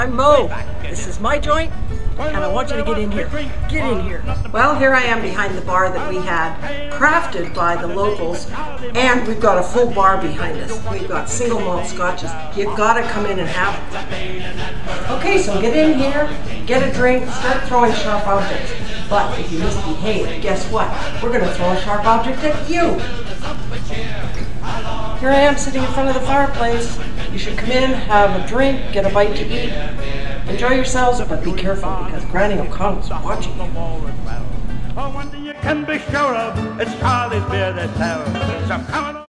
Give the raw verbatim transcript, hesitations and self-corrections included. I'm Mo. This is my joint, and I want you to get in here. Get in here. Well, here I am behind the bar that we had crafted by the locals, and we've got a full bar behind us. We've got single malt scotches. You've got to come in and have them. Okay, so get in here, get a drink, start throwing sharp objects. But if you misbehave, guess what? We're going to throw a sharp object at you. Here I am sitting in front of the fireplace. You should come in, have a drink, get a bite to eat. Enjoy yourselves, but be careful because Granny O'Connell's watching you. Oh, one thing you can be sure of, it's Charlie's beer that's sour.